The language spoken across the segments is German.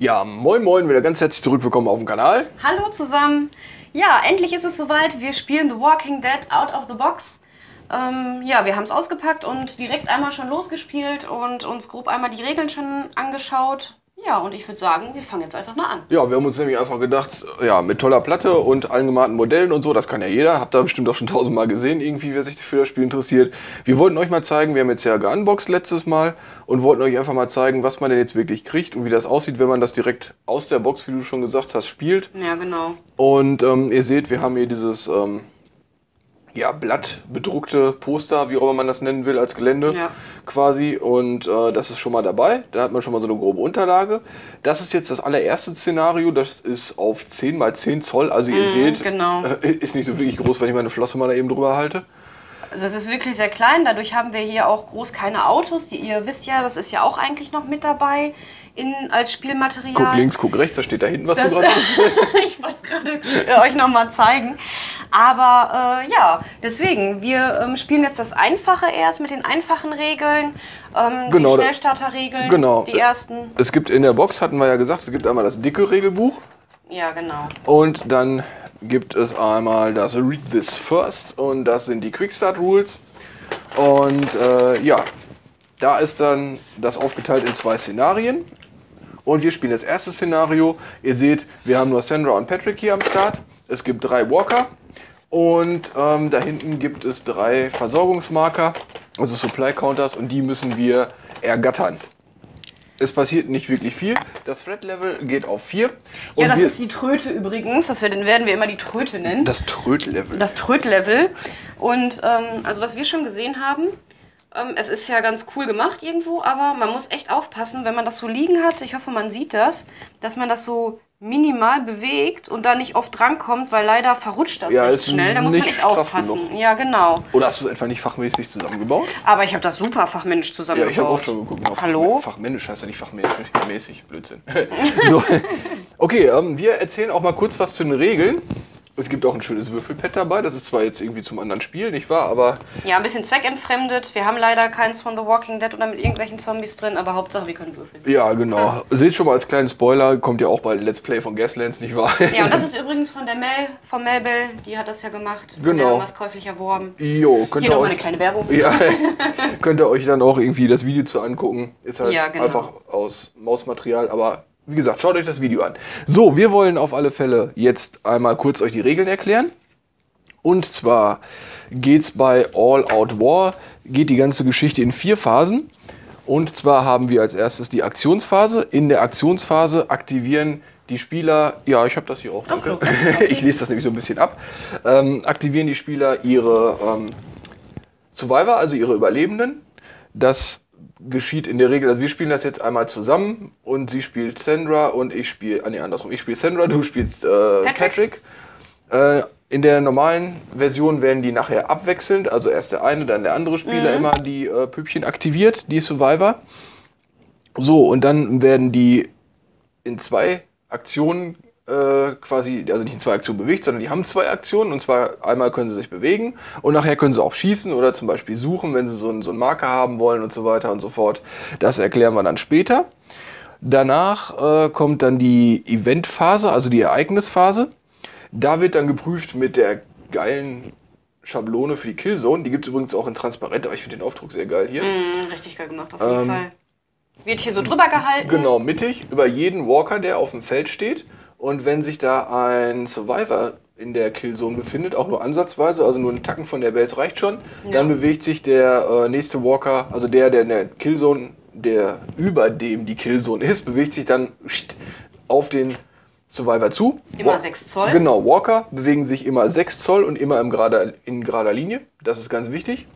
Ja, moin moin, wieder ganz herzlich zurückgekommen auf dem Kanal. Hallo zusammen. Ja, endlich ist es soweit. Wir spielen The Walking Dead Out of the Box. Ja, wir haben es ausgepackt und direkt einmal schon losgespielt und uns grob einmal die Regeln schon angeschaut. Ja, und ich würde sagen, wir fangen jetzt einfach mal an. Ja, wir haben uns nämlich einfach gedacht, ja, mit toller Platte und allen gemalten Modellen und so, das kann ja jeder. Habt ihr bestimmt auch schon tausendmal gesehen, irgendwie, wer sich für das Spiel interessiert. Wir wollten euch mal zeigen, wir haben jetzt ja geunboxed letztes Mal und wollten euch einfach mal zeigen, was man denn jetzt wirklich kriegt und wie das aussieht, wenn man das direkt aus der Box, wie du schon gesagt hast, spielt. Ja, genau. Und ihr seht, wir haben hier dieses ja, blattbedruckte Poster, wie auch immer man das nennen will, als Gelände, ja, quasi. Und das ist schon mal dabei. Da hat man schon mal so eine grobe Unterlage. Das ist jetzt das allererste Szenario. Das ist auf 10 x 10 Zoll. Also ihr seht, genau, ist nicht so wirklich groß, wenn ich meine Flosse mal da eben drüber halte. Also es ist wirklich sehr klein. Dadurch haben wir hier auch groß keine Autos. Die, ihr wisst ja, das ist ja auch eigentlich noch mit dabei als Spielmaterial. Guck links, guck rechts, da steht da hinten was du gerade hast. Ich wollte es gerade euch nochmal zeigen. Aber ja, deswegen, wir spielen jetzt das Einfache erst mit den einfachen Regeln, genau, die Schnellstarterregeln, genau, die ersten. Es gibt in der Box, hatten wir ja gesagt, es gibt einmal das dicke Regelbuch. Ja, genau. Und dann gibt es einmal das Read This First und das sind die Quickstart Rules. Und ja, da ist dann das aufgeteilt in zwei Szenarien. Und wir spielen das erste Szenario. Ihr seht, wir haben nur Sandra und Patrick hier am Start. Es gibt 3 Walker und da hinten gibt es 3 Versorgungsmarker, also Supply Counters, und die müssen wir ergattern. Es passiert nicht wirklich viel. Das Threat Level geht auf 4. Und ja, das ist die Tröte übrigens. Das werden wir immer die Tröte nennen. Das Trötlevel. Das Trötlevel. Und also was wir schon gesehen haben, es ist ja ganz cool gemacht irgendwo, aber man muss echt aufpassen, wenn man das so liegen hat. Ich hoffe, man sieht das, dass man das so minimal bewegt und da nicht oft drankommt, weil leider verrutscht das ja, schnell. Da muss man echt aufpassen. Genug. Ja, genau. Oder hast du es etwa nicht fachmäßig zusammengebaut? Aber ich habe das super fachmännisch zusammengebaut. Ja, ich habe auch schon geguckt. Hallo? Fachmännisch heißt ja nicht fachmäßig. Blödsinn. So. Okay, wir erzählen auch mal kurz was zu den Regeln. Es gibt auch ein schönes Würfelpad dabei. Das ist zwar jetzt irgendwie zum anderen Spiel, nicht wahr? Aber ja, ein bisschen zweckentfremdet. Wir haben leider keins von The Walking Dead oder mit irgendwelchen Zombies drin, aber Hauptsache wir können würfeln. Ja, genau. Ja. Seht schon mal als kleinen Spoiler, kommt ja auch bei Let's Play von Gaslands, nicht wahr? Ja, und das ist übrigens von der Mel, von Melbell, die hat das ja gemacht. Genau. Wir haben was käuflich erworben. Jo, könnt ihr auch mal eine kleine Werbung. Ja, könnt ihr euch dann auch irgendwie das Video zu angucken. Ist halt ja, genau, einfach aus Mausmaterial, aber wie gesagt, schaut euch das Video an. So, wir wollen auf alle Fälle jetzt einmal kurz euch die Regeln erklären. Und zwar geht's bei All Out War, geht die ganze Geschichte in 4 Phasen. Und zwar haben wir als erstes die Aktionsphase. In der Aktionsphase aktivieren die Spieler, ja, ich habe das hier auch, danke. Okay, okay. Ich lese das nämlich so ein bisschen ab. Aktivieren die Spieler ihre Survivor, also ihre Überlebenden. Das geschieht in der Regel, also wir spielen das jetzt einmal zusammen und sie spielt Sandra und ich spiele, nee, andersrum, ich spiele Sandra, du spielst Patrick. In der normalen Version werden die nachher abwechselnd, also erst der eine, dann der andere Spieler immer die Püppchen aktiviert, die Survivor. So, und dann werden die in 2 Aktionen quasi, also nicht in 2 Aktionen bewegt, sondern die haben 2 Aktionen, und zwar einmal können sie sich bewegen und nachher können sie auch schießen oder zum Beispiel suchen, wenn sie so einen Marker haben wollen und so weiter und so fort. Das erklären wir dann später. Danach kommt dann die Eventphase, also die Ereignisphase. Da wird dann geprüft mit der geilen Schablone für die Killzone. Die gibt es übrigens auch in transparent, aber ich finde den Aufdruck sehr geil hier. Richtig geil gemacht, auf jeden Fall. Wird hier so drüber gehalten. Genau, mittig, über jeden Walker, der auf dem Feld steht. Und wenn sich da ein Survivor in der Killzone befindet, auch nur ansatzweise, also nur ein Tacken von der Base reicht schon, ja, dann bewegt sich der nächste Walker, also der in der Killzone, der über dem die Killzone ist, bewegt sich dann auf den Survivor zu. Immer 6 Zoll. Genau, Walker bewegen sich immer 6 Zoll und immer in gerader Linie. Das ist ganz wichtig.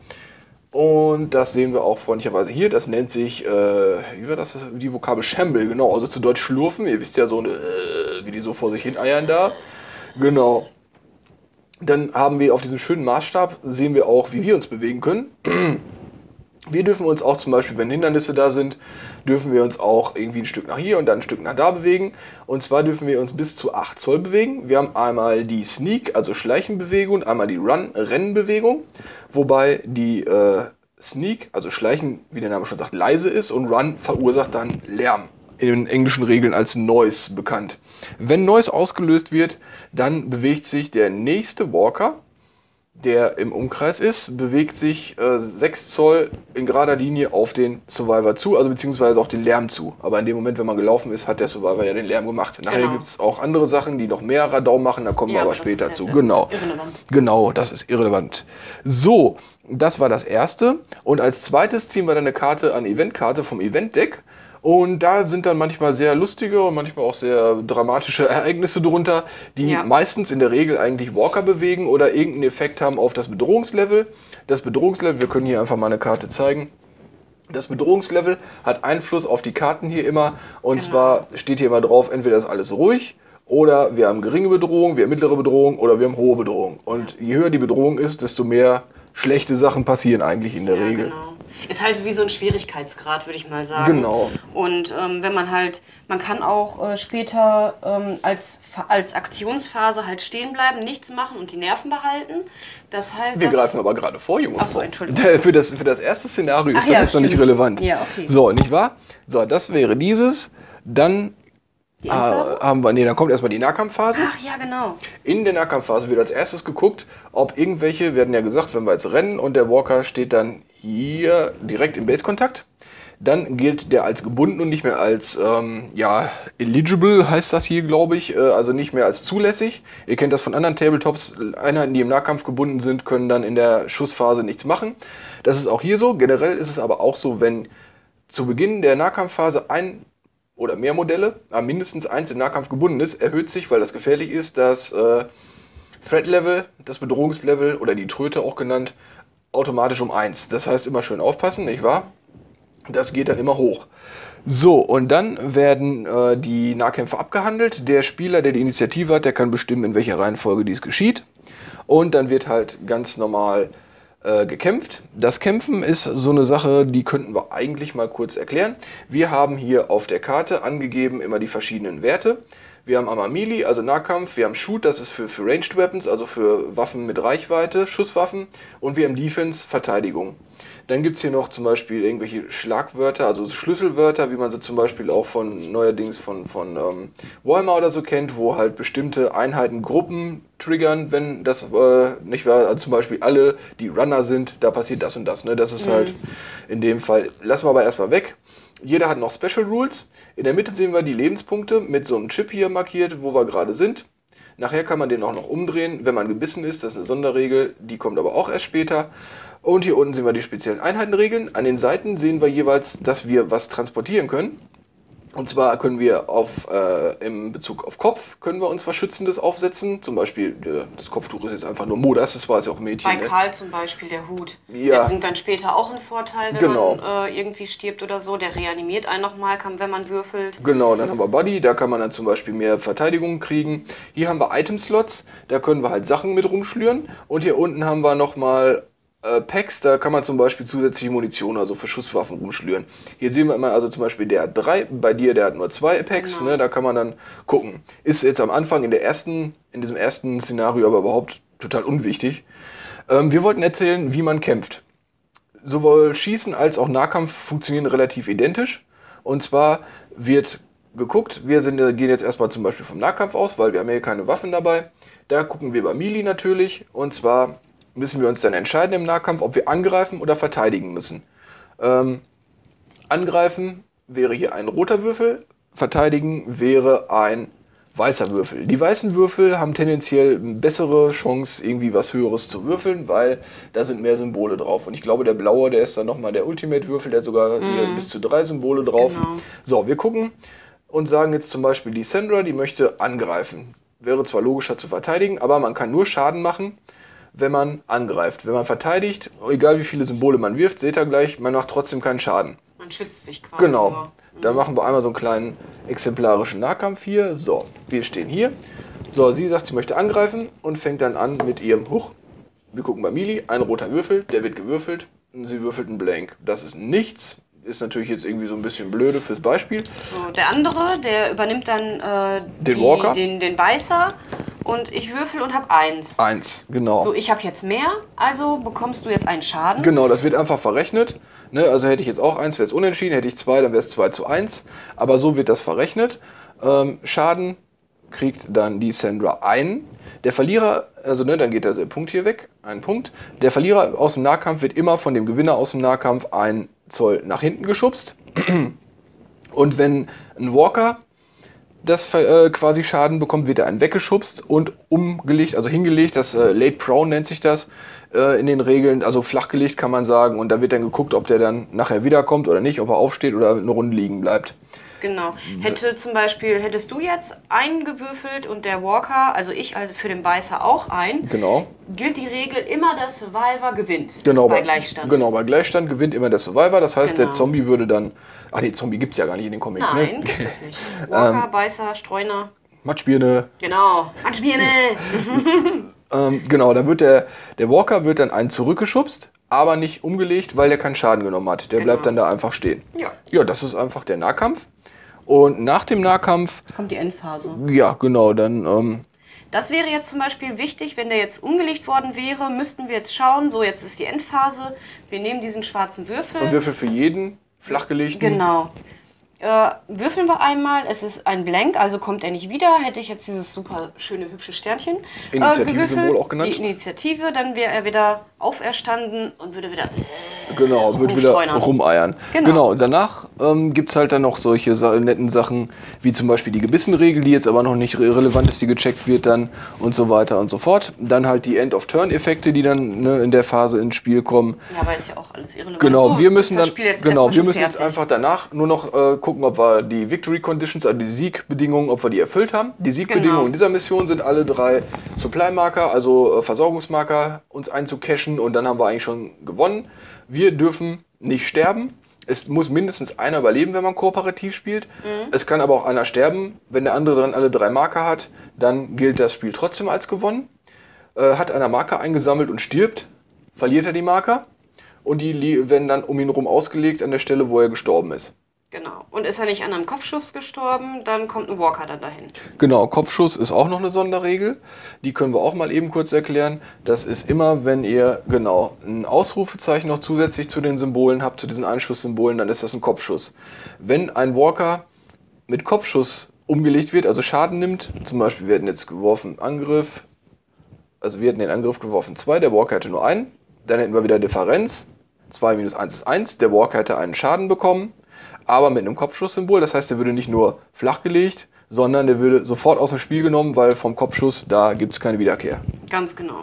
Und das sehen wir auch freundlicherweise hier. Das nennt sich, wie war das, die Vokabel Shamble, genau, also zu Deutsch schlurfen. Ihr wisst ja so, wie die so vor sich hin eiern da. Genau. Dann haben wir auf diesem schönen Maßstab, sehen wir auch, wie wir uns bewegen können. Wir dürfen uns auch zum Beispiel, wenn Hindernisse da sind, dürfen wir uns auch irgendwie ein Stück nach hier und dann ein Stück nach da bewegen. Und zwar dürfen wir uns bis zu 8 Zoll bewegen. Wir haben einmal die Sneak, also Schleichenbewegung, und einmal die Run-Rennenbewegung, wobei die Sneak, also Schleichen, wie der Name schon sagt, leise ist und Run verursacht dann Lärm. In den englischen Regeln als Noise bekannt. Wenn Noise ausgelöst wird, dann bewegt sich der nächste Walker, der im Umkreis ist, bewegt sich 6 Zoll in gerader Linie auf den Survivor zu, also beziehungsweise auf den Lärm zu. Aber in dem Moment, wenn man gelaufen ist, hat der Survivor ja den Lärm gemacht. Nachher gibt es auch andere Sachen, die noch mehr Radau machen, da kommen wir aber später zu. Genau. Genau, das ist irrelevant. So, das war das Erste. Und als Zweites ziehen wir dann eine Eventkarte vom Eventdeck. Und da sind dann manchmal sehr lustige und manchmal auch sehr dramatische Ereignisse drunter, die meistens in der Regel eigentlich Walker bewegen oder irgendeinen Effekt haben auf das Bedrohungslevel. Das Bedrohungslevel, wir können hier einfach mal eine Karte zeigen. Das Bedrohungslevel hat Einfluss auf die Karten hier immer. Und zwar steht hier immer drauf, entweder ist alles ruhig oder wir haben geringe Bedrohung, wir haben mittlere Bedrohung oder wir haben hohe Bedrohung. Und je höher die Bedrohung ist, desto mehr schlechte Sachen passieren eigentlich in der Regel. Genau. Ist halt wie so ein Schwierigkeitsgrad, würde ich mal sagen. Genau. Und wenn man halt, man kann auch später als Aktionsphase halt stehen bleiben, nichts machen und die Nerven behalten. Das heißt, wir greifen aber gerade vor, Jungs. Achso, Entschuldigung. Für das erste Szenario ist das jetzt noch nicht relevant. Ja, okay. So, nicht wahr? So, das wäre dieses. Dann haben wir, dann kommt erstmal die Nahkampfphase. Ach ja, genau. In der Nahkampfphase wird als erstes geguckt, ob irgendwelche, wir hatten ja gesagt, wenn wir jetzt rennen und der Walker steht dann hier direkt im Base-Kontakt, dann gilt der als gebunden und nicht mehr als, eligible heißt das hier, glaube ich, also nicht mehr als zulässig. Ihr kennt das von anderen Tabletops, Einheiten, die im Nahkampf gebunden sind, können dann in der Schussphase nichts machen. Das ist auch hier so, generell ist es aber auch so, wenn zu Beginn der Nahkampfphase ein oder mehr Modelle, mindestens eins im Nahkampf gebunden ist, erhöht sich, weil das gefährlich ist, das Threat-Level, das Bedrohungslevel oder die Tröte auch genannt, automatisch um 1. Das heißt, immer schön aufpassen, nicht wahr? Das geht dann immer hoch. So, und dann werden die Nahkämpfe abgehandelt. Der Spieler, der die Initiative hat, der kann bestimmen, in welcher Reihenfolge dies geschieht. Und dann wird halt ganz normal gekämpft. Das Kämpfen ist so eine Sache, die könnten wir eigentlich mal kurz erklären. Wir haben hier auf der Karte angegeben immer die verschiedenen Werte. Wir haben einmal Melee, also Nahkampf, wir haben Shoot, das ist für Ranged Weapons, also für Waffen mit Reichweite, Schusswaffen, und wir haben Defense, Verteidigung. Dann gibt es hier noch zum Beispiel irgendwelche Schlagwörter, also Schlüsselwörter, wie man sie zum Beispiel auch neuerdings von Warhammer oder so kennt, wo halt bestimmte Einheiten Gruppen triggern, wenn das nicht wahr, also zum Beispiel alle, die Runner sind, da passiert das und das. Ne? Das ist halt in dem Fall, lassen wir aber erstmal weg. Jeder hat noch Special Rules. In der Mitte sehen wir die Lebenspunkte mit so einem Chip hier markiert, wo wir gerade sind. Nachher kann man den auch noch umdrehen, wenn man gebissen ist. Das ist eine Sonderregel, die kommt aber auch erst später. Und hier unten sehen wir die speziellen Einheitenregeln. An den Seiten sehen wir jeweils, dass wir was transportieren können. Und zwar können wir in Bezug auf Kopf, können wir uns was Schützendes aufsetzen. Zum Beispiel, das Kopftuch ist jetzt einfach nur Mode, das war es ja auch Mädchen. Bei Karl zum Beispiel, der Hut. Ja. Der bringt dann später auch einen Vorteil, wenn man irgendwie stirbt oder so. Der reanimiert einen nochmal, wenn man würfelt. Genau, dann haben wir Buddy, da kann man dann zum Beispiel mehr Verteidigung kriegen. Hier haben wir Item-Slots, da können wir halt Sachen mit rumschlüren. Und hier unten haben wir nochmal Packs, da kann man zum Beispiel zusätzliche Munition, also für Schusswaffen rumschlüren. Hier sehen wir immer, also zum Beispiel der hat 3, bei dir, der hat nur 2 Packs, ne, da kann man dann gucken. Ist jetzt am Anfang in diesem ersten Szenario aber überhaupt total unwichtig. Wir wollten erzählen, wie man kämpft. Sowohl Schießen als auch Nahkampf funktionieren relativ identisch. Und zwar wird geguckt, wir gehen jetzt erstmal zum Beispiel vom Nahkampf aus, weil wir haben hier keine Waffen dabei. Da gucken wir bei Melee natürlich, und zwar müssen wir uns dann entscheiden im Nahkampf, ob wir angreifen oder verteidigen müssen. Angreifen wäre hier ein roter Würfel, verteidigen wäre ein weißer Würfel. Die weißen Würfel haben tendenziell eine bessere Chance, irgendwie was Höheres zu würfeln, weil da sind mehr Symbole drauf. Und ich glaube, der blaue, der ist dann nochmal der Ultimate-Würfel, der hat sogar hier bis zu 3 Symbole drauf. Genau. So, wir gucken und sagen jetzt zum Beispiel, die Sandra, die möchte angreifen. Wäre zwar logischer zu verteidigen, aber man kann nur Schaden machen, wenn man angreift. Wenn man verteidigt, egal wie viele Symbole man wirft, seht ihr gleich, man macht trotzdem keinen Schaden. Man schützt sich quasi. Genau. Da machen wir einmal so einen kleinen exemplarischen Nahkampf hier. So, wir stehen hier. So, sie sagt, sie möchte angreifen und fängt dann an mit ihrem Huch. Wir gucken bei Melee, ein roter Würfel, der wird gewürfelt. Sie würfelt einen Blank. Das ist nichts. Ist natürlich jetzt irgendwie so ein bisschen blöde fürs Beispiel. So, der andere, der übernimmt dann den Beißer. Und ich würfel und habe 1. 1, genau. So, ich habe jetzt mehr, also bekommst du jetzt einen Schaden. Genau, das wird einfach verrechnet. Ne? Also hätte ich jetzt auch 1, wäre es unentschieden. Hätte ich 2, dann wäre es 2:1. Aber so wird das verrechnet. Schaden kriegt dann die Sandra ein. Der Verlierer, also ne, dann geht der Punkt hier weg, ein Punkt. Der Verlierer aus dem Nahkampf wird immer von dem Gewinner aus dem Nahkampf 1 Zoll nach hinten geschubst. Und wenn ein Walker das quasi Schaden bekommt, wird er einen weggeschubst und umgelegt, also hingelegt. Das Laid Prone nennt sich das in den Regeln, also flachgelegt kann man sagen. Und da wird dann geguckt, ob der dann nachher wiederkommt oder nicht, ob er aufsteht oder eine Runde liegen bleibt. Genau. Hättest du jetzt einen gewürfelt und der Walker, also ich für den Beißer auch einen, genau, gilt die Regel immer, der Survivor gewinnt, genau, bei Gleichstand. Genau, bei Gleichstand gewinnt immer der Survivor, das heißt, genau, der Zombie würde dann, ach nee, Zombie gibt es ja gar nicht in den Comics, nein, ne? Nein, gibt es nicht. Walker, Beißer, Streuner. Matschbirne. Genau, Matschbirne. Genau, da wird der Walker wird dann einen zurückgeschubst, aber nicht umgelegt, weil der keinen Schaden genommen hat. Der, genau, bleibt dann da einfach stehen. Ja. Ja, das ist einfach der Nahkampf. Und nach dem Nahkampf kommt die Endphase. Ja, genau, dann... das wäre jetzt zum Beispiel wichtig, wenn der jetzt umgelegt worden wäre, müssten wir jetzt schauen, so jetzt ist die Endphase, wir nehmen diesen schwarzen Würfel. Und Würfel für jeden, flachgelegten. Genau. Würfeln wir einmal, es ist ein Blank, also kommt er nicht wieder, hätte ich jetzt dieses super schöne, hübsche Sternchen Initiative-Symbol auch genannt. Die Initiative, dann wäre er wieder auferstanden und würde wieder genau, wird wieder rumeiern. Genau, genau. Danach gibt es halt dann noch solche netten Sachen, wie zum Beispiel die Gebissenregel, die jetzt aber noch nicht relevant ist, die gecheckt wird dann und so weiter und so fort. Dann halt die End-of-Turn-Effekte, die dann in der Phase ins Spiel kommen. Ja, aber ist ja auch alles irrelevant. Genau, wir müssen dann jetzt einfach danach nur noch gucken, ob wir die Victory Conditions, also die Siegbedingungen, ob wir die erfüllt haben. Die Siegbedingungen, genau, in dieser Mission sind alle 3 Supply-Marker, also Versorgungsmarker, uns einzucachen und dann haben wir eigentlich schon gewonnen. Wir dürfen nicht sterben. Es muss mindestens einer überleben, wenn man kooperativ spielt. Mhm. Es kann aber auch einer sterben. Wenn der andere dann alle 3 Marker hat, dann gilt das Spiel trotzdem als gewonnen. Hat einer Marker eingesammelt und stirbt, verliert er die Marker. Und die werden dann um ihn herum ausgelegt an der Stelle, wo er gestorben ist. Genau. Und ist er nicht an einem Kopfschuss gestorben, dann kommt ein Walker dann dahin. Genau, Kopfschuss ist auch noch eine Sonderregel. Die können wir auch mal eben kurz erklären. Das ist immer, wenn ihr, genau, ein Ausrufezeichen noch zusätzlich zu den Symbolen habt, zu diesen Einschusssymbolen, dann ist das ein Kopfschuss. Wenn ein Walker mit Kopfschuss umgelegt wird, also Schaden nimmt, zum Beispiel wir hätten jetzt geworfen Angriff, also wir hätten den Angriff geworfen 2, der Walker hätte nur 1, dann hätten wir wieder Differenz, 2 minus 1 ist 1, der Walker hätte einen Schaden bekommen, aber mit einem Kopfschusssymbol. Das heißt, der würde nicht nur flachgelegt, sondern der würde sofort aus dem Spiel genommen, weil vom Kopfschuss, da gibt es keine Wiederkehr. Ganz genau.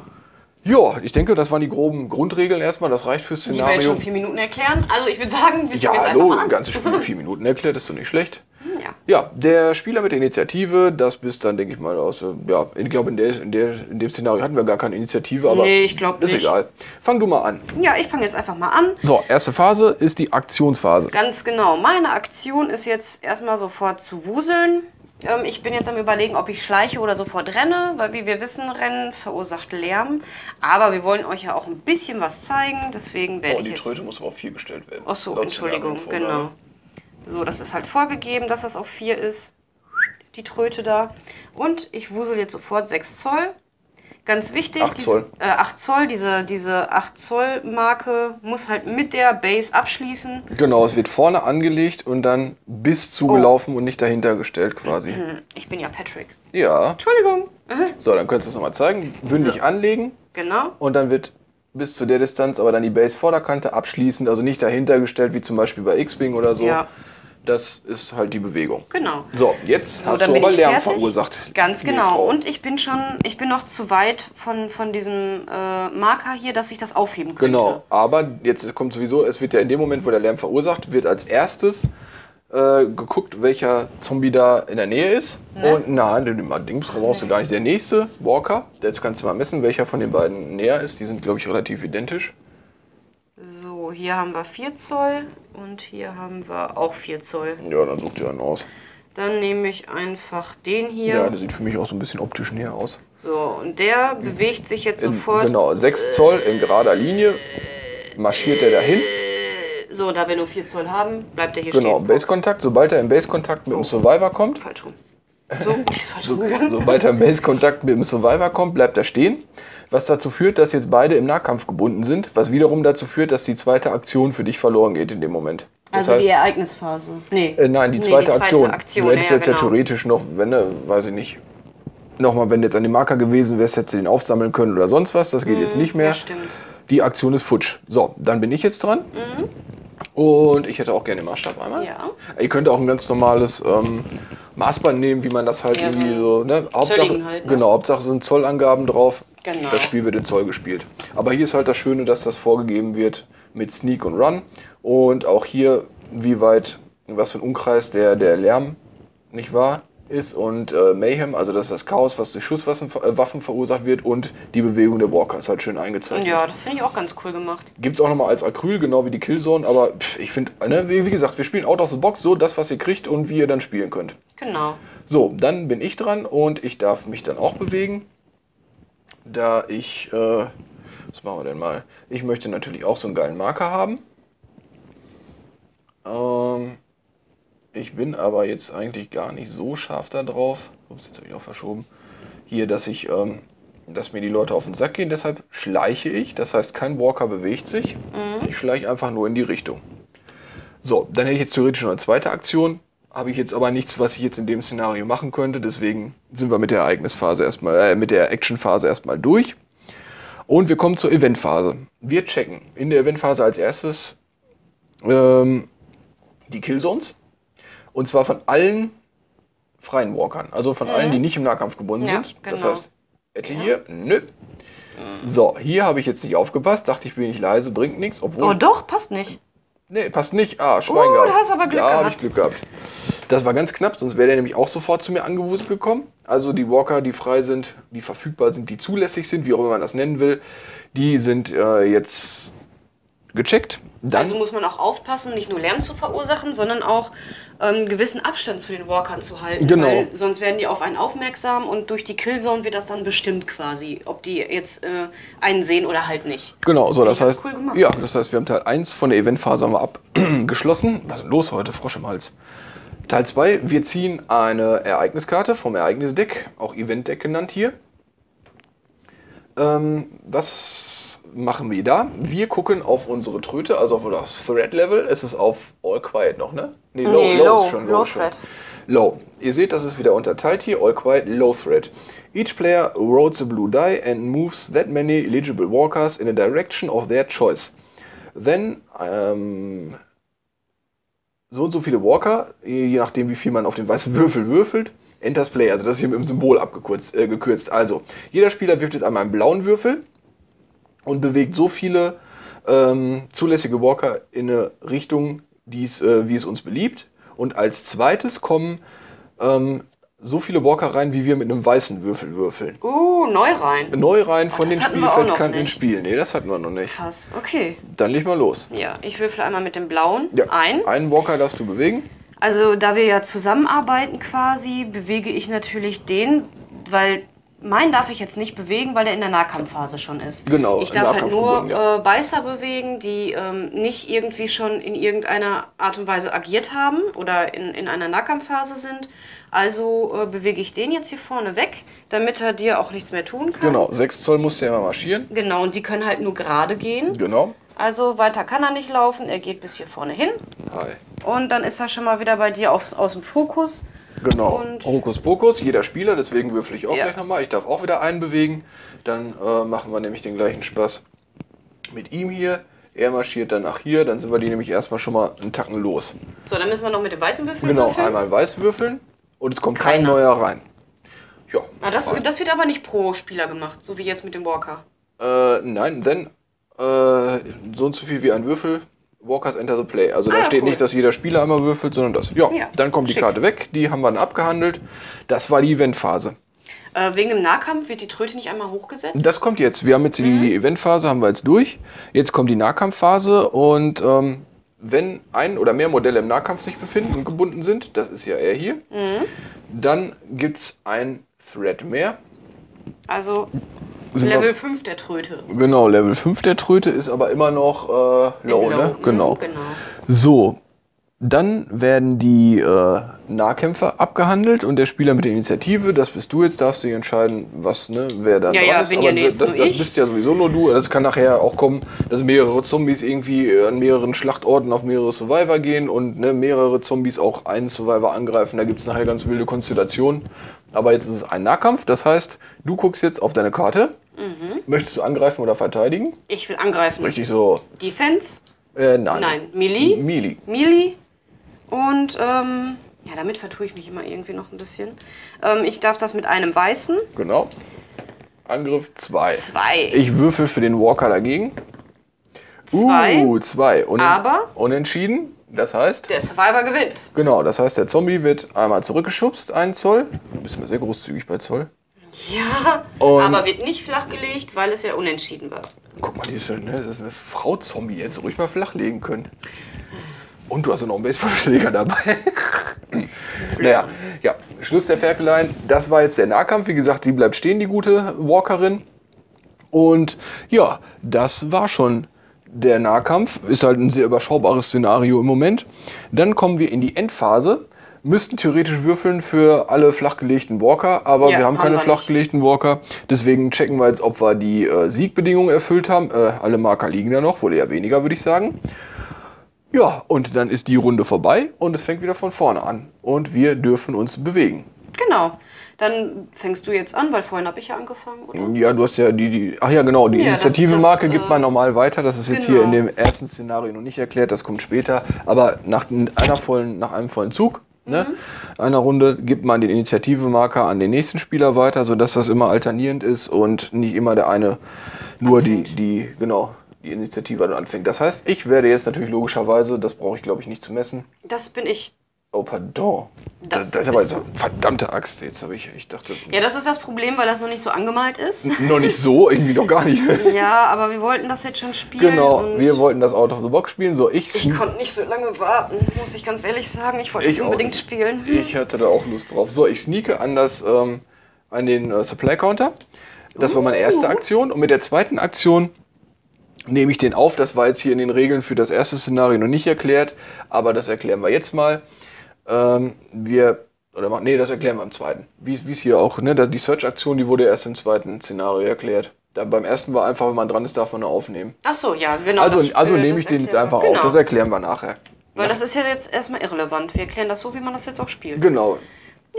Ja, ich denke, das waren die groben Grundregeln erstmal. Das reicht fürs Szenario. Ich werde schon 4 Minuten erklären. Also ich würde sagen, wir fangen jetzt einfach an. Ja, ein ganzes Spiel 4 Minuten erklärt, ist doch nicht schlecht. Ja. Ja, der Spieler mit der Initiative, das bist dann, denke ich mal, aus. Ja, ich glaube, in dem Szenario hatten wir gar keine Initiative, aber nee, ich glaube nicht. Ist egal. Fang du mal an. Ja, ich fange jetzt einfach mal an. So, erste Phase ist die Aktionsphase. Ganz genau. Meine Aktion ist jetzt erstmal sofort zu wuseln. Ich bin jetzt am Überlegen, ob ich schleiche oder sofort renne, weil wie wir wissen, Rennen verursacht Lärm. Aber wir wollen euch ja auch ein bisschen was zeigen, deswegen werde ich jetzt... Oh, die Tröte muss aber auf 4 gestellt werden. Ach so, Entschuldigung, genau. So, das ist halt vorgegeben, dass das auf 4 ist, die Tröte da. Und ich wusel jetzt sofort 6 Zoll. Ganz wichtig, 8 Zoll. 8 Zoll, diese 8 Zoll Marke muss halt mit der Base abschließen. Genau, es wird vorne angelegt und dann bis zugelaufen und nicht dahinter gestellt quasi. Ich bin ja Patrick. Ja. Entschuldigung. So, dann könntest du es nochmal zeigen. Bündig anlegen. Genau. Und dann wird bis zu der Distanz aber dann die Base Vorderkante abschließend, also nicht dahinter gestellt, wie zum Beispiel bei X-Wing oder so. Ja. Das ist halt die Bewegung. Genau. So, jetzt hast du aber Lärm verursacht. Ganz genau. Und ich bin noch zu weit von diesem Marker hier, dass ich das aufheben könnte. Genau, aber jetzt kommt sowieso, es wird ja in dem Moment, wo der Lärm verursacht, wird als erstes geguckt, welcher Zombie da in der Nähe ist. Ne? Und nein, den brauchst du gar nicht. Der nächste, Walker, jetzt kannst du mal messen, welcher von den beiden näher ist. Die sind, glaube ich, relativ identisch. So, hier haben wir 4 Zoll und hier haben wir auch 4 Zoll. Ja, dann sucht ihr einen aus. Dann nehme ich einfach den hier. Ja, der sieht für mich auch so ein bisschen optisch näher aus. So, und der bewegt sich jetzt sofort. Genau, 6 Zoll in gerader Linie. marschiert er dahin. So, da wir nur 4 Zoll haben, bleibt er hier stehen. Genau, Base-Kontakt. Sobald er im Base-Kontakt mit dem Survivor kommt. Falsch rum. So, ist falsch rum. Sobald er im Base-Kontakt mit dem Survivor kommt, bleibt er stehen. Was dazu führt, dass jetzt beide im Nahkampf gebunden sind. Was wiederum dazu führt, dass die zweite Aktion für dich verloren geht in dem Moment. Das also heißt, die Ereignisphase. Nee. Nein, die zweite Aktion. Du hättest jetzt ja theoretisch noch, wenn ne, weiß ich nicht, nochmal, wenn du jetzt an dem Marker gewesen wärst, hättest du den aufsammeln können oder sonst was. Das geht jetzt nicht mehr. Stimmt. Die Aktion ist futsch. So, dann bin ich jetzt dran. Mhm. Und ich hätte auch gerne den Maßstab einmal. Ja. Ihr könnt auch ein ganz normales Maßband nehmen, wie man das halt irgendwie so. Ne? Hauptsache, halt, ne? Genau, Hauptsache sind Zollangaben drauf. Genau. Das Spiel wird in Zoll gespielt. Aber hier ist halt das Schöne, dass das vorgegeben wird mit Sneak und Run. Und auch hier, wie weit, was für ein Umkreis der Lärm nicht wahr ist. Und Mayhem, also das ist das Chaos, was durch Schusswaffen verursacht wird. Und die Bewegung der Walker ist halt schön eingezeichnet. Ja, das finde ich auch ganz cool gemacht. Gibt es auch nochmal als Acryl, genau wie die Killzone. Aber ich finde, ne, wie gesagt, wir spielen out of the box, so das, was ihr kriegt und wie ihr dann spielen könnt. Genau. So, dann bin ich dran und ich darf mich dann auch bewegen. Da ich, was machen wir denn mal? Ich möchte natürlich auch so einen geilen Marker haben. Ich bin aber jetzt eigentlich gar nicht so scharf da drauf. Ups, jetzt habe ich auch verschoben. Hier, dass mir die Leute auf den Sack gehen. Deshalb schleiche ich. Das heißt, kein Walker bewegt sich. Mhm. Ich schleiche einfach nur in die Richtung. So, dann hätte ich jetzt theoretisch noch eine zweite Aktion. Habe ich jetzt aber nichts, was ich jetzt in dem Szenario machen könnte. Deswegen sind wir mit der Ereignisphase erstmal, mit der Actionphase erstmal durch. Und wir kommen zur Eventphase. Wir checken in der Eventphase als erstes die Killzones. Und zwar von allen freien Walkern. Also von allen, die nicht im Nahkampf gebunden sind. Genau. Das heißt, hätte hier, nö. So, hier habe ich jetzt nicht aufgepasst. Dachte ich, bin nicht leise, bringt nichts. Obwohl. Oh doch, passt nicht. Nee, passt nicht. Ah, Schwein gehabt. Du hast aber Glück gehabt. Ja, habe ich Glück gehabt. Das war ganz knapp, sonst wäre der nämlich auch sofort zu mir angewuselt gekommen. Also die Walker, die frei sind, die verfügbar sind, die zulässig sind, wie auch immer man das nennen will, die sind jetzt gecheckt. Dann also muss man auch aufpassen, nicht nur Lärm zu verursachen, sondern auch einen gewissen Abstand zu den Walkern zu halten. Genau. Weil sonst werden die auf einen aufmerksam und durch die Killzone wird das dann bestimmt quasi, ob die jetzt einen sehen oder halt nicht. Genau, so das heißt, cool ja, das heißt, wir haben Teil 1 von der Eventphase haben wir abgeschlossen. Was ist denn los heute? Frosch im Hals. Teil 2, wir ziehen eine Ereigniskarte vom Ereignisdeck, auch Eventdeck genannt hier. Was machen wir da? Wir gucken auf unsere Tröte, also auf das Threat-Level. Es ist auf All Quiet noch, ne? Nee, Low ist schon. Low Threat. Low. Ihr seht, das ist wieder unterteilt hier. All Quiet, Low Threat. Each player rolls a blue die and moves that many eligible walkers in a direction of their choice. Then, so und so viele Walker, je nachdem wie viel man auf den weißen Würfel würfelt, enters Play, also das hier mit dem Symbol abgekürzt. Also, jeder Spieler wirft jetzt einmal einen blauen Würfel und bewegt so viele zulässige Walker in eine Richtung, wie es uns beliebt. Und als zweites kommen so viele Walker rein, wie wir mit einem weißen Würfel würfeln. Neu rein. Neu rein von den Spielfeldkanten ins Spiel. Nee, das hatten wir noch nicht. Krass, okay. Dann leg mal los. Ja, ich würfle einmal mit dem blauen. Ja. Einen Walker darfst du bewegen. Also da wir ja zusammenarbeiten quasi, bewege ich natürlich den, weil meinen darf ich jetzt nicht bewegen, weil der in der Nahkampfphase schon ist. Genau. Ich darf halt nur Beißer bewegen, die nicht irgendwie schon in irgendeiner Art und Weise agiert haben oder in einer Nahkampfphase sind. Also bewege ich den jetzt hier vorne weg, damit er dir auch nichts mehr tun kann. Genau, 6 Zoll muss der immer marschieren. Genau, und die können halt nur gerade gehen. Genau. Also weiter kann er nicht laufen, er geht bis hier vorne hin. Hi. Und dann ist er schon mal wieder bei dir aus dem Fokus. Genau, Hokuspokus, jeder Spieler, deswegen würfel ich auch gleich nochmal. Ich darf auch wieder einen bewegen, dann machen wir nämlich den gleichen Spaß mit ihm hier. Er marschiert dann nach hier, dann sind wir die nämlich erstmal schon mal einen Tacken los. So, dann müssen wir noch mit dem weißen Würfeln würfeln. Genau, einmal weiß würfeln und es kommt kein neuer rein. Ja, das wird aber nicht pro Spieler gemacht, so wie jetzt mit dem Walker. Nein, denn so und so viel wie ein Würfel, Walkers enter the play. Also da steht nicht, dass jeder Spieler einmal würfelt, sondern das. Ja, dann kommt die Karte weg, die haben wir dann abgehandelt. Das war die Eventphase. Wegen dem Nahkampf wird die Tröte nicht einmal hochgesetzt? Das kommt jetzt. Wir haben jetzt die Eventphase, haben wir jetzt durch. Jetzt kommt die Nahkampfphase und wenn ein oder mehr Modelle im Nahkampf sich befinden und gebunden sind, das ist ja er hier, dann gibt es ein Thread mehr. Also Level 5 der Tröte. Genau, Level 5 der Tröte ist aber immer noch low, ne? Genau. So, dann werden die Nahkämpfer abgehandelt und der Spieler mit der Initiative, das bist du jetzt, darfst du entscheiden, was, ne, wer da dran ist. Aber das bist ja sowieso nur du. Das kann nachher auch kommen, dass mehrere Zombies irgendwie an mehreren Schlachtorten auf mehrere Survivor gehen und ne, mehrere Zombies auch einen Survivor angreifen. Da gibt es nachher ganz wilde Konstellationen. Aber jetzt ist es ein Nahkampf, das heißt, du guckst jetzt auf deine Karte. Mhm. Möchtest du angreifen oder verteidigen? Ich will angreifen. Richtig so. Defense? Nein. Nein. Melee? Melee. Melee. Und ja, damit vertue ich mich immer irgendwie noch ein bisschen. Ich darf das mit einem Weißen. Genau. Angriff 2. 2. Ich würfel für den Walker dagegen. 2. 2. Aber? Unentschieden. Das heißt? Der Survivor gewinnt. Genau, das heißt, der Zombie wird einmal zurückgeschubst, 1 Zoll. Du bist immer sehr großzügig bei Zoll. Ja, und aber wird nicht flachgelegt, weil es ja unentschieden war. Guck mal, die ist schön, ne? Das ist eine Frau-Zombie, jetzt ruhig mal flachlegen können. Und du hast ja noch einen Baseballschläger dabei. Naja, ja, Schluss der Ferkeleien. Das war jetzt der Nahkampf. Wie gesagt, die bleibt stehen, die gute Walkerin. Und ja, das war schon der Nahkampf. Ist halt ein sehr überschaubares Szenario im Moment. Dann kommen wir in die Endphase. Müssten theoretisch würfeln für alle flachgelegten Walker, aber ja, wir haben keine flachgelegten Walker. Deswegen checken wir jetzt, ob wir die Siegbedingungen erfüllt haben. Alle Marker liegen da noch, wohl eher weniger, würde ich sagen. Ja, und dann ist die Runde vorbei und es fängt wieder von vorne an. Und wir dürfen uns bewegen. Genau. Dann fängst du jetzt an, weil vorhin habe ich ja angefangen, oder? Ja, du hast ja ach ja, genau, die Initiative-Marke gibt man normal weiter. Das ist jetzt hier in dem ersten Szenario noch nicht erklärt, das kommt später. Aber nach einem vollen Zug, ne, einer Runde, gibt man den Initiative-Marker an den nächsten Spieler weiter, sodass das immer alternierend ist und nicht immer der eine nur die Initiative dann anfängt. Das heißt, ich werde jetzt natürlich logischerweise, das brauche ich glaube ich nicht zu messen. Das bin ich. Oh, pardon. Das ist aber eine verdammte Axt. Jetzt habe ich dachte. Ja, das ist das Problem, weil das noch nicht so angemalt ist. Noch nicht so, irgendwie noch gar nicht. Ja, aber wir wollten das jetzt schon spielen. Genau, wir wollten das Out of the Box spielen. So, ich konnte nicht so lange warten, muss ich ganz ehrlich sagen. Ich wollte es unbedingt spielen. Ich hatte da auch Lust drauf. So, ich sneake an den Supply Counter. Das war meine erste Aktion. Und mit der zweiten Aktion nehme ich den auf. Das war jetzt hier in den Regeln für das erste Szenario noch nicht erklärt. Aber das erklären wir jetzt mal. Das erklären wir am zweiten. Wie es hier auch, ne? Die Search-Aktion, die wurde erst im zweiten Szenario erklärt. Beim ersten war einfach, wenn man dran ist, darf man nur aufnehmen. Ach so, ja, genau. Also nehme ich den jetzt einfach auf, das erklären wir nachher. Weil das ist ja jetzt erstmal irrelevant. Wir erklären das so, wie man das jetzt auch spielt. Genau.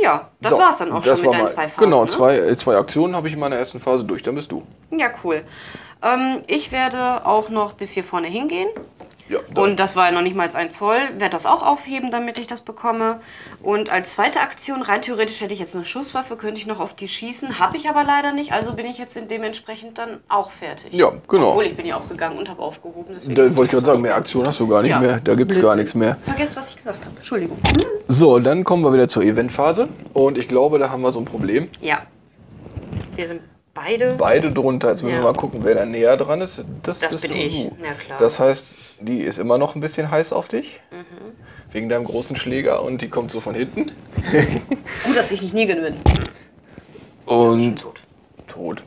Ja, das war's dann auch schon mit deinen 2 Phasen. Genau, ne? zwei Aktionen habe ich in meiner ersten Phase durch, dann bist du. Ja, cool. Ich werde auch noch bis hier vorne hingehen. Ja, und das war ja noch nicht mal 1 Zoll. Ich werde das auch aufheben, damit ich das bekomme. Und als zweite Aktion, rein theoretisch hätte ich jetzt eine Schusswaffe, könnte ich noch auf die schießen. Habe ich aber leider nicht, also bin ich jetzt dementsprechend dann auch fertig. Ja, genau. Obwohl, ich bin ja auch gegangen und habe aufgehoben. Da wollte ich gerade sagen, mehr Aktion hast du gar nicht mehr. Da gibt es gar nichts mehr. Vergesst, was ich gesagt habe. Entschuldigung. So, dann kommen wir wieder zur Eventphase. Und ich glaube, da haben wir so ein Problem. Ja. Wir sind Beide drunter. Jetzt müssen wir mal gucken, wer da näher dran ist. Das bin ich. Ja, klar. Das heißt, die ist immer noch ein bisschen heiß auf dich. Mhm. Wegen deinem großen Schläger und die kommt so von hinten. Gut, dass ich nicht nie bin. Und tot.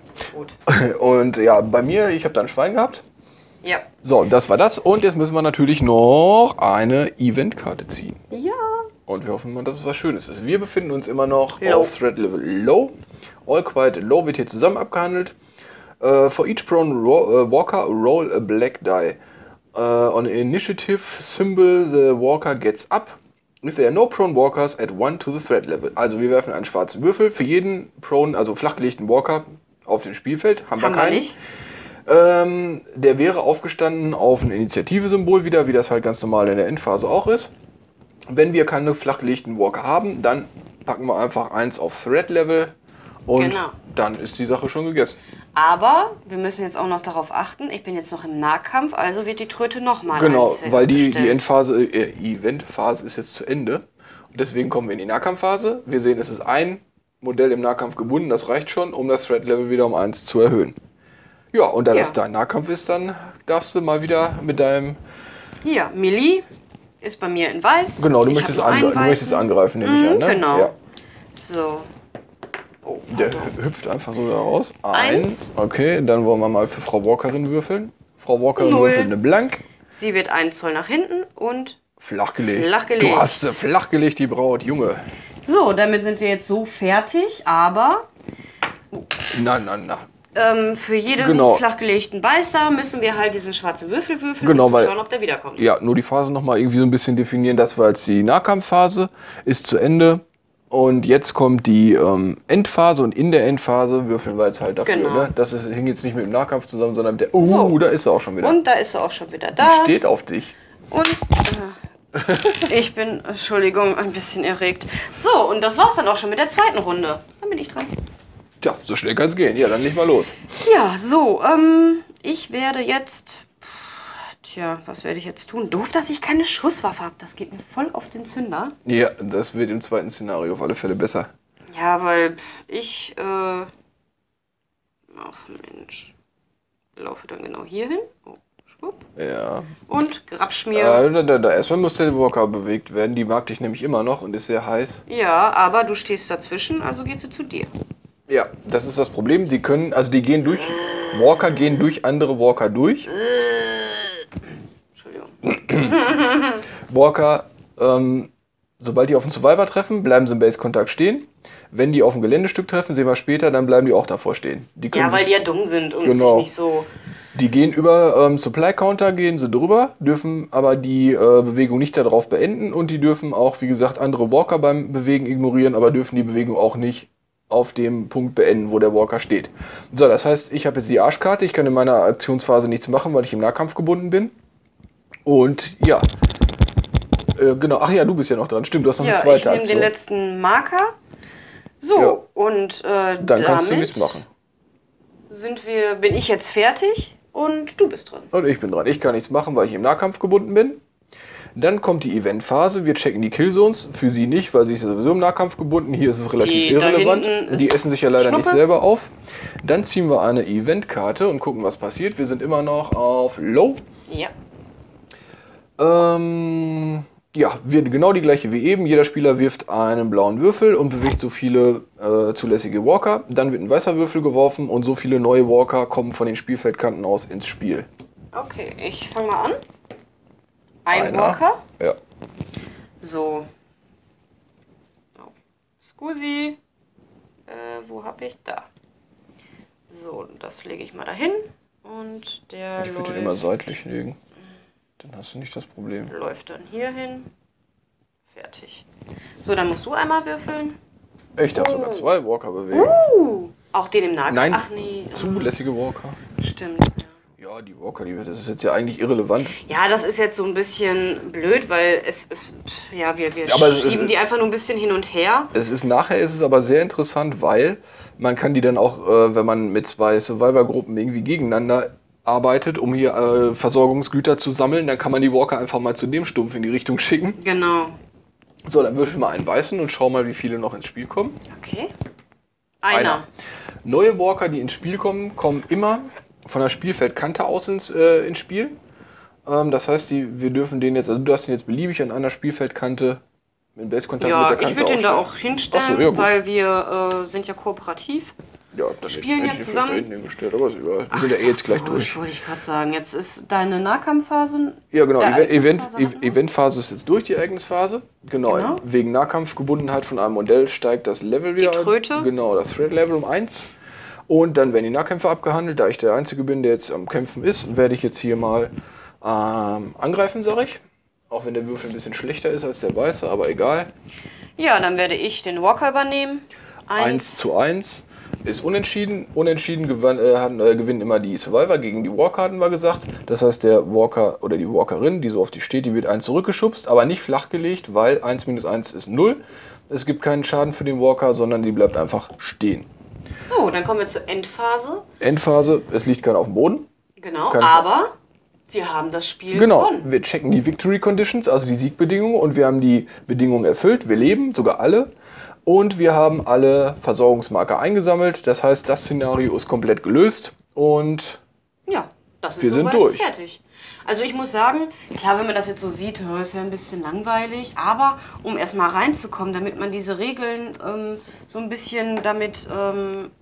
Und ja, bei mir, ich habe da ein Schwein gehabt. Ja. So, das war das. Und jetzt müssen wir natürlich noch eine Eventkarte ziehen. Ja. Und wir hoffen mal, dass es was Schönes ist. Wir befinden uns immer noch auf Threat Level Low. All Quiet Low wird hier zusammen abgehandelt. For each prone walker, roll a black die. On initiative symbol, the walker gets up. If there are no prone walkers, add 1 to the threat level. Also wir werfen einen schwarzen Würfel für jeden prone, also flachgelegten Walker auf dem Spielfeld. Haben wir keinen. Nicht. Der wäre aufgestanden auf ein Initiative-Symbol wieder, wie das halt ganz normal in der Endphase auch ist. Wenn wir keine flachgelegten Walker haben, dann packen wir einfach 1 auf Threat Level. Und dann ist die Sache schon gegessen. Aber wir müssen jetzt auch noch darauf achten, ich bin jetzt noch im Nahkampf, also wird die Tröte nochmal einzeln weil die Eventphase ist jetzt zu Ende. Und deswegen kommen wir in die Nahkampfphase. Wir sehen, es ist ein Modell im Nahkampf gebunden, das reicht schon, um das Threat Level wieder um 1 zu erhöhen. Ja, und da das dein Nahkampf ist, dann darfst du mal wieder mit deinem... Hier, Melee ist bei mir in Weiß. Genau, du möchtest angreifen, nehme ich an, ne? Genau. Ja. So. Oh, der hüpft einfach so da raus. Eins. Okay, dann wollen wir mal für Frau Walkerin würfeln. Frau Walkerin würfelt eine Blank. Sie wird 1 Zoll nach hinten und flachgelegt. Du hast sie flachgelegt, die Braut, Junge. So, damit sind wir jetzt so fertig, aber... Na. Für jeden flachgelegten Beißer müssen wir halt diesen schwarzen Würfel würfeln, um zu schauen, ob der wiederkommt. Ja, nur die Phase nochmal irgendwie so ein bisschen definieren. Das war jetzt die Nahkampfphase, ist zu Ende. Und jetzt kommt die Endphase und in der Endphase würfeln wir jetzt halt dafür. Genau. Ne? Das ist, hing jetzt nicht mit dem Nahkampf zusammen, sondern mit der... da ist sie auch schon wieder. Und da ist sie auch schon wieder da. Die steht auf dich. Und... ich bin, Entschuldigung, ein bisschen erregt. So, und das war's dann auch schon mit der zweiten Runde. Dann bin ich dran. Tja, so schnell kann's gehen. Ja, dann leg mal los. Ja, so, ich werde jetzt... Tja, was werde ich jetzt tun? Doof, dass ich keine Schusswaffe habe. Das geht mir voll auf den Zünder. Ja, das wird im zweiten Szenario auf alle Fälle besser. Ja, weil ich, ach Mensch. Laufe dann genau hier hin. Oh. Ja. Und grapsch mir. Erstmal muss der Walker bewegt werden. Die mag dich nämlich immer noch und ist sehr heiß. Ja, aber du stehst dazwischen, also geht sie zu dir. Ja, das ist das Problem. Die können, also die gehen durch. Walker gehen durch andere Walker durch. Entschuldigung. Walker, sobald die auf den Survivor treffen, bleiben sie im Base-Kontakt stehen. Wenn die auf dem Geländestück treffen, sehen wir später, dann bleiben die auch davor stehen. Die können weil die ja dumm sind und sich nicht so... Die gehen über Supply-Counter, gehen sie drüber, dürfen aber die Bewegung nicht darauf beenden und die dürfen auch, wie gesagt, andere Walker beim Bewegen ignorieren, aber dürfen die Bewegung auch nicht auf dem Punkt beenden, wo der Walker steht. So, das heißt, ich habe jetzt die Arschkarte, ich kann in meiner Aktionsphase nichts machen, weil ich im Nahkampf gebunden bin. Und ja, ach ja, du bist ja noch dran, stimmt, du hast noch eine zweite Aktion. Ich nehme den letzten Marker. So, und dann kannst du nichts machen. Bin ich jetzt fertig? Und du bist dran. Und ich bin dran. Ich kann nichts machen, weil ich im Nahkampf gebunden bin. Dann kommt die Eventphase. Wir checken die Killzones. Für sie nicht, weil sie ist sowieso im Nahkampf gebunden. Hier ist es relativ irrelevant. Die essen sich ja leider nicht selber auf. Dann ziehen wir eine Eventkarte und gucken, was passiert. Wir sind immer noch auf Low. Ja. Ja, wird genau die gleiche wie eben. Jeder Spieler wirft einen blauen Würfel und bewegt so viele zulässige Walker. Dann wird ein weißer Würfel geworfen und so viele neue Walker kommen von den Spielfeldkanten aus ins Spiel. Okay, ich fange mal an. Einer. Walker. Ja. So. Oh. Scusi. Wo habe ich da? So, das lege ich mal dahin. Und der Ich würde den immer seitlich legen. Dann hast du nicht das Problem. Läuft dann hier hin. Fertig. So, dann musst du einmal würfeln. Ich darf sogar 2 Walker bewegen. Auch den im Nahkampf? Nein, zulässige Walker. Stimmt. Ja, die Walker, das ist jetzt ja eigentlich irrelevant. Ja, das ist jetzt so ein bisschen blöd, weil es ist... Ja, wir schieben die einfach nur ein bisschen hin und her. Nachher ist es aber sehr interessant, weil man kann die dann auch, wenn man mit 2 Survivor-Gruppen irgendwie gegeneinander... arbeitet, um hier Versorgungsgüter zu sammeln, dann kann man die Walker einfach mal zu dem Stumpf in die Richtung schicken. Genau. So, dann würfel mal einen weißen und schau mal, wie viele noch ins Spiel kommen. Okay. Einer. Neue Walker, die ins Spiel kommen, kommen immer von der Spielfeldkante aus ins Spiel. Das heißt, wir dürfen den jetzt, also du darfst den jetzt beliebig an einer Spielfeldkante in Base-Kontakt mit der Kante ich würde den da auch hinstellen, weil wir sind ja kooperativ. Ja, das spielen ja zusammen. Aber wir sind ja jetzt gleich durch. Wollte ich gerade sagen, jetzt ist deine Nahkampfphase. Ja, genau. Eventphase ist jetzt durch, die Ereignisphase. Genau. Wegen Nahkampfgebundenheit von einem Modell steigt das Level wieder. Die Kröte. Genau, das Threat Level um 1. Und dann werden die Nahkämpfe abgehandelt. Da ich der Einzige bin, der jetzt am Kämpfen ist, werde ich jetzt hier mal angreifen, sage ich. Auch wenn der Würfel ein bisschen schlechter ist als der weiße, aber egal. Ja, dann werde ich den Walker übernehmen. 1 zu 1. Ist unentschieden. Unentschieden gewinnen immer die Survivor gegen die Walker, hatten wir gesagt. Das heißt, der Walker oder die Walkerin, die so auf dich steht, die wird 1 zurückgeschubst, aber nicht flachgelegt, weil 1 minus 1 ist 0. Es gibt keinen Schaden für den Walker, sondern die bleibt einfach stehen. So, dann kommen wir zur Endphase. Endphase, es liegt keiner auf dem Boden. Genau, aber wir haben das Spiel gewonnen. Genau, wir checken die Victory Conditions, also die Siegbedingungen, und wir haben die Bedingungen erfüllt. Wir leben, sogar alle. Und wir haben alle Versorgungsmarker eingesammelt. Das heißt, das Szenario ist komplett gelöst. Und ja, Das ist wir sind durch. Fertig. Also ich muss sagen, klar, wenn man das jetzt so sieht, ist ja ein bisschen langweilig, aber um erstmal reinzukommen, damit man diese Regeln so ein bisschen damit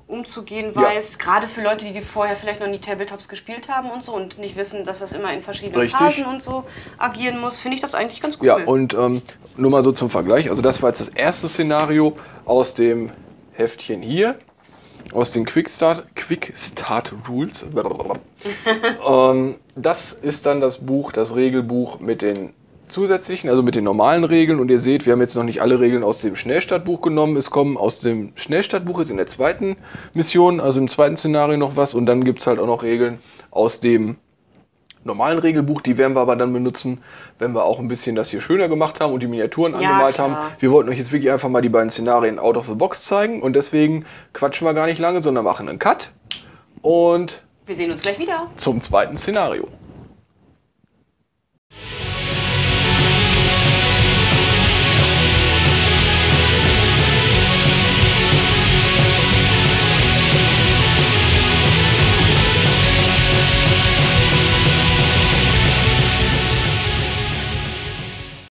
umzugehen weiß, gerade für Leute, die vorher vielleicht noch nie Tabletops gespielt haben und so und nicht wissen, dass das immer in verschiedenen Phasen und so agieren muss, finde ich das eigentlich ganz cool. Ja, und nur mal so zum Vergleich, also das war jetzt das erste Szenario aus dem Heftchen hier. Aus den Quick Start Rules. Das ist dann das Buch, das Regelbuch mit den zusätzlichen, also mit den normalen Regeln. Und ihr seht, wir haben jetzt noch nicht alle Regeln aus dem Schnellstartbuch genommen. Es kommen aus dem Schnellstartbuch jetzt in der zweiten Mission, also im zweiten Szenario noch was. Und dann gibt es halt auch noch Regeln aus dem normalen Regelbuch, die werden wir aber dann benutzen, wenn wir auch ein bisschen das hier schöner gemacht haben und die Miniaturen angemalt haben. Wir wollten euch jetzt wirklich einfach mal die beiden Szenarien out of the box zeigen und deswegen quatschen wir gar nicht lange, sondern machen einen Cut und wir sehen uns gleich wieder zum zweiten Szenario.